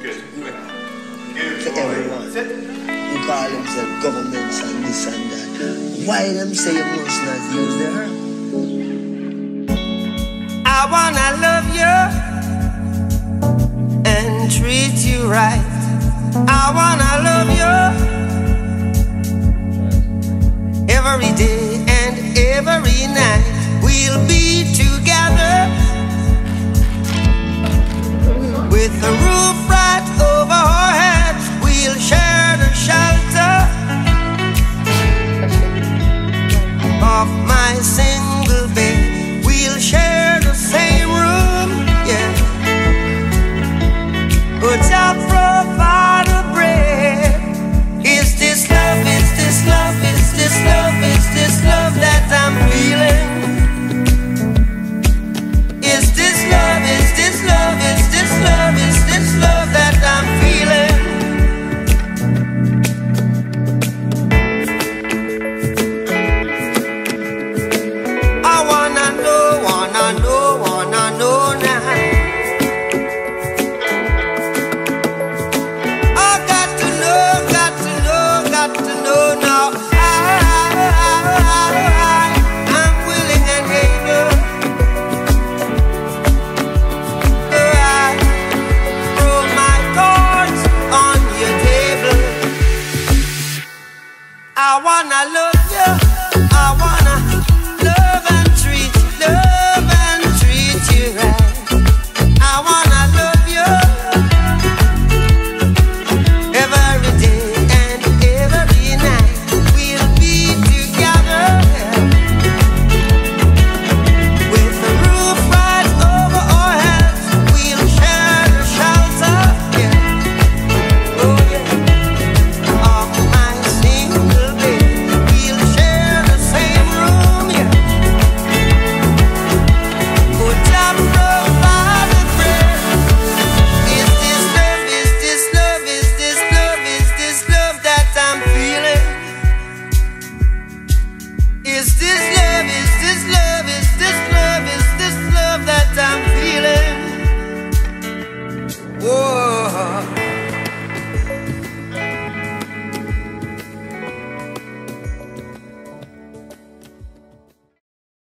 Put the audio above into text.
Good. Good to everyone who call themselves governments and this and that. Why them say emotions use the earth? I wanna love you and treat you right. I wanna love you every day and every night. We'll be together with the roof right over our heads. We'll share the shelter of my single bed. We'll share the same room, yeah. But I provide the bread. Is this love? Is this love? Is this love? Is this love that I'm feeling? Is this love? Is this love? Is this love? Is this love that I'm feeling? I wanna know, now. I got to know, got to know, got to know now. I'm willing and able. I throw my cards on your table. I wanna love.